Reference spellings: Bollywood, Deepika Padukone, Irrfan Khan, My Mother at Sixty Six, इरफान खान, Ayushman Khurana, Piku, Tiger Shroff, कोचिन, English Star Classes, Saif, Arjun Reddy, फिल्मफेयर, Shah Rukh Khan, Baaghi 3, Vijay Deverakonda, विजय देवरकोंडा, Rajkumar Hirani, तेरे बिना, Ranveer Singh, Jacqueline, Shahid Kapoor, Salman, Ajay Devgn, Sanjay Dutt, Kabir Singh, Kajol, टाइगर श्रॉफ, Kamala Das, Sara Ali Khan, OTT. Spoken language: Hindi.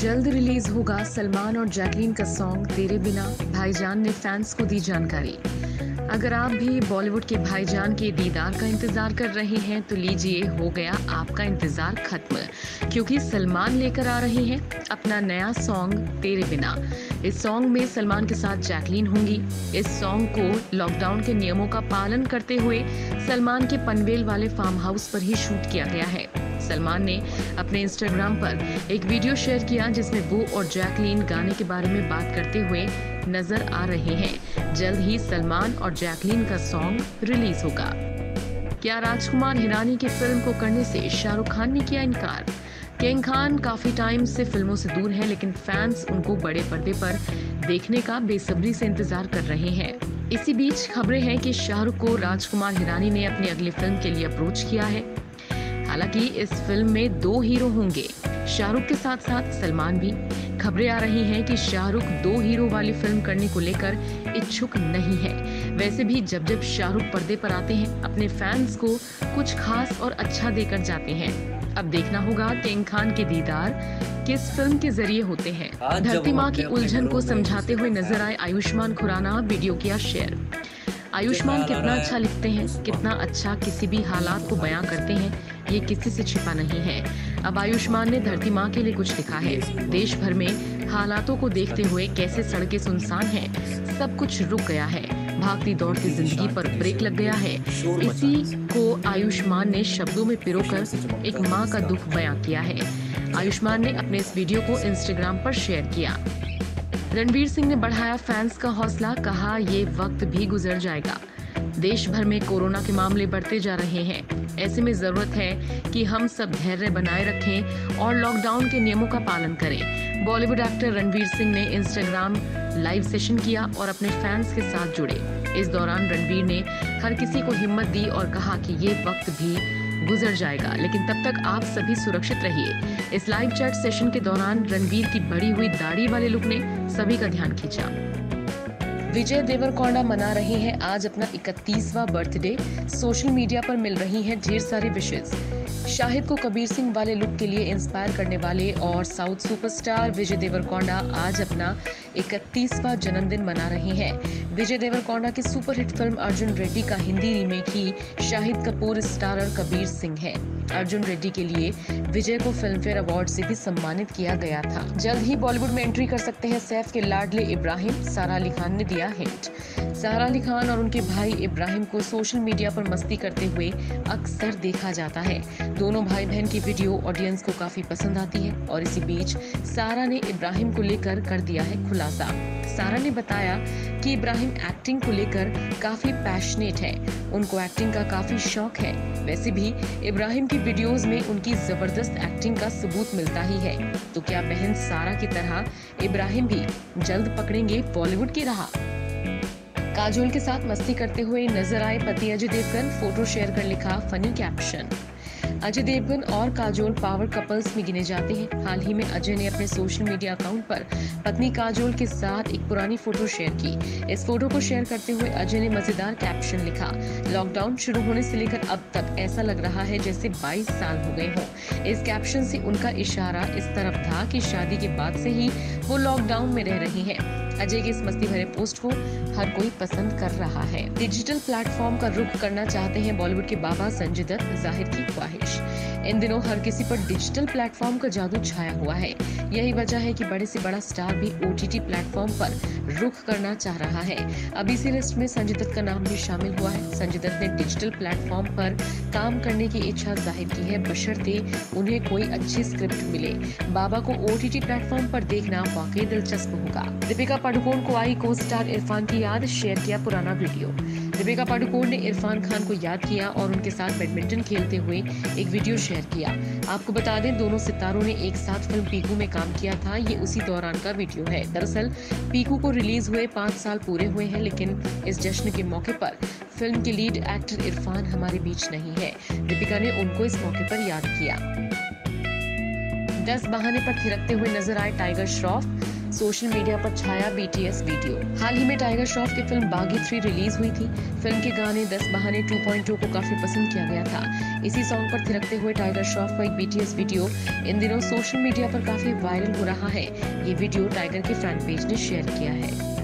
जल्द रिलीज होगा सलमान और जैकलीन का सॉन्ग तेरे बिना। भाईजान ने फैंस को दी जानकारी। अगर आप भी बॉलीवुड के भाईजान के दीदार का इंतजार कर रहे हैं तो लीजिए, हो गया आपका इंतजार खत्म, क्योंकि सलमान लेकर आ रहे हैं अपना नया सॉन्ग तेरे बिना। इस सॉन्ग में सलमान के साथ जैकलीन होंगी। इस सॉन्ग को लॉकडाउन के नियमों का पालन करते हुए सलमान के पनवेल वाले फार्म हाउस पर ही शूट किया गया है। सलमान ने अपने इंस्टाग्राम पर एक वीडियो शेयर किया जिसमें वो और जैकलीन गाने के बारे में बात करते हुए नजर आ रहे हैं। जल्द ही सलमान और जैकलीन का सॉन्ग रिलीज होगा। क्या राजकुमार हिरानी की फिल्म को करने से शाहरुख खान ने किया इनकार? किंग खान काफी टाइम से फिल्मों से दूर हैं, लेकिन फैंस उनको बड़े पर्दे पर देखने का बेसब्री से इंतजार कर रहे हैं। इसी बीच खबरें हैं कि शाहरुख को राजकुमार हिरानी ने अपनी अगली फिल्म के लिए अप्रोच किया है। हालांकि इस फिल्म में 2 हीरो होंगे, शाहरुख के साथ साथ सलमान भी। खबरें आ रही हैं कि शाहरुख 2 हीरो वाली फिल्म करने को लेकर इच्छुक नहीं है। वैसे भी जब जब शाहरुख पर्दे पर आते हैं अपने फैंस को कुछ खास और अच्छा देकर जाते हैं। अब देखना होगा किंग खान के दीदार किस फिल्म के जरिए होते हैं। धरती माँ की उलझन को समझाते हुए नजर आए आयुष्मान खुराना, वीडियो किया शेयर। आयुष्मान कितना अच्छा लिखते हैं, कितना अच्छा किसी भी हालात को बयां करते हैं, ये किसी से छिपा नहीं है। अब आयुष्मान ने धरती माँ के लिए कुछ लिखा है। देश भर में हालातों को देखते हुए कैसे सड़कें सुनसान हैं, सब कुछ रुक गया है, भागती दौड़ती जिंदगी पर ब्रेक लग गया है। इसी को आयुष्मान ने शब्दों में पिरोकर एक माँ का दुख बयां किया है। आयुष्मान ने अपने इस वीडियो को इंस्टाग्राम पर शेयर किया। रणवीर सिंह ने बढ़ाया फैंस का हौसला, कहा ये वक्त भी गुजर जाएगा। देश भर में कोरोना के मामले बढ़ते जा रहे हैं, ऐसे में जरूरत है कि हम सब धैर्य बनाए रखें और लॉकडाउन के नियमों का पालन करें। बॉलीवुड एक्टर रणवीर सिंह ने इंस्टाग्राम लाइव सेशन किया और अपने फैंस के साथ जुड़े। इस दौरान रणवीर ने हर किसी को हिम्मत दी और कहा कि ये वक्त भी गुजर जाएगा, लेकिन तब तक आप सभी सुरक्षित रहिए। इस लाइव चैट सेशन के दौरान रणवीर की बढ़ी हुई दाढ़ी वाले लुक ने सभी का ध्यान खींचा। विजय देवरकोंडा मना रहे हैं आज अपना 31वां बर्थडे। सोशल मीडिया पर मिल रही हैं ढेर सारी विशेस। शाहिद को कबीर सिंह वाले लुक के लिए इंस्पायर करने वाले और साउथ सुपरस्टार विजय देवरकोंडा आज अपना 31वां जन्मदिन मना रहे हैं। विजय देवरकोंडा की सुपरहिट फिल्म अर्जुन रेड्डी का हिंदी रीमेक ही शाहिद कपूर स्टारर कबीर सिंह है। अर्जुन रेड्डी के लिए विजय को फिल्मफेयर अवार्ड से भी सम्मानित किया गया था। जल्द ही बॉलीवुड में एंट्री कर सकते हैं सैफ के लाडले इब्राहिम, सारा अली खान ने दिया हिंट। सारा अली खान और उनके भाई इब्राहिम को सोशल मीडिया पर मस्ती करते हुए अक्सर देखा जाता है। दोनों भाई बहन की वीडियो ऑडियंस को काफी पसंद आती है और इसी बीच सारा ने इब्राहिम को लेकर कर दिया है खुलासा। सारा ने बताया कि इब्राहिम एक्टिंग को लेकर काफी पैशनेट है, उनको एक्टिंग का काफी शौक है। वैसे भी इब्राहिम की वीडियोस में उनकी जबरदस्त एक्टिंग का सबूत मिलता ही है, तो क्या बहन सारा की तरह इब्राहिम भी जल्द पकड़ेंगे बॉलीवुड की राह? काजोल के साथ मस्ती करते हुए नजर आए पति अजय देवगन, फोटो शेयर कर लिखा फनी कैप्शन। अजय देवगन और काजोल पावर कपल्स में गिने जाते हैं। हाल ही में अजय ने अपने सोशल मीडिया अकाउंट पर पत्नी काजोल के साथ एक पुरानी फोटो शेयर की। इस फोटो को शेयर करते हुए अजय ने मजेदार कैप्शन लिखा, लॉकडाउन शुरू होने से लेकर अब तक ऐसा लग रहा है जैसे 22 साल हो गए हों। इस कैप्शन से उनका इशारा इस तरफ था कि शादी के बाद से ही वो लॉकडाउन में रह रही है। अजय के इस मस्ती भरे पोस्ट को हर कोई पसंद कर रहा है। डिजिटल प्लेटफॉर्म का रुख करना चाहते हैं बॉलीवुड के बाबा संजय दत्त, जाहिर की ख्वाहिश। इन दिनों हर किसी पर डिजिटल प्लेटफॉर्म का जादू छाया हुआ है। यही वजह है कि बड़े से बड़ा स्टार भी OTT प्लेटफॉर्म पर रुख करना चाह रहा है। अब इसी लिस्ट में संजय दत्त का नाम भी शामिल हुआ है। संजय दत्त ने डिजिटल प्लेटफॉर्म पर काम करने की इच्छा जाहिर की है, बशर्ते उन्हें कोई अच्छी स्क्रिप्ट मिले। बाबा को OTT प्लेटफॉर्म पर देखना वाकई दिलचस्प होगा। दीपिका पाडुकोण को आई को स्टार इरफान की याद, शेयर किया पुराना वीडियो। दीपिका पाडुकोण ने इरफान खान को याद किया और उनके साथ बैडमिंटन खेलते हुए एक वीडियो शेयर किया। आपको बता दें दोनों सितारों ने एक साथ फिल्म पीकू में काम किया था। ये उसी दौरान का वीडियो है। दरअसल पीकू को रिलीज हुए 5 साल पूरे हुए हैं, लेकिन इस जश्न के मौके पर फिल्म के लीड एक्टर इरफान हमारे बीच नहीं है। दीपिका ने उनको इस मौके पर याद किया। 10 बहाने पर थिरकते हुए नजर आए टाइगर श्रॉफ। सोशल मीडिया पर छाया बीटीएस वीडियो। हाल ही में टाइगर श्रॉफ की फिल्म बागी 3 रिलीज हुई थी। फिल्म के गाने 10 बहाने 2.2 को काफी पसंद किया गया था। इसी सॉन्ग पर थिरकते हुए टाइगर श्रॉफ का एक बीटीएस वीडियो इन दिनों सोशल मीडिया पर काफी वायरल हो रहा है। ये वीडियो टाइगर के फैन पेज ने शेयर किया है।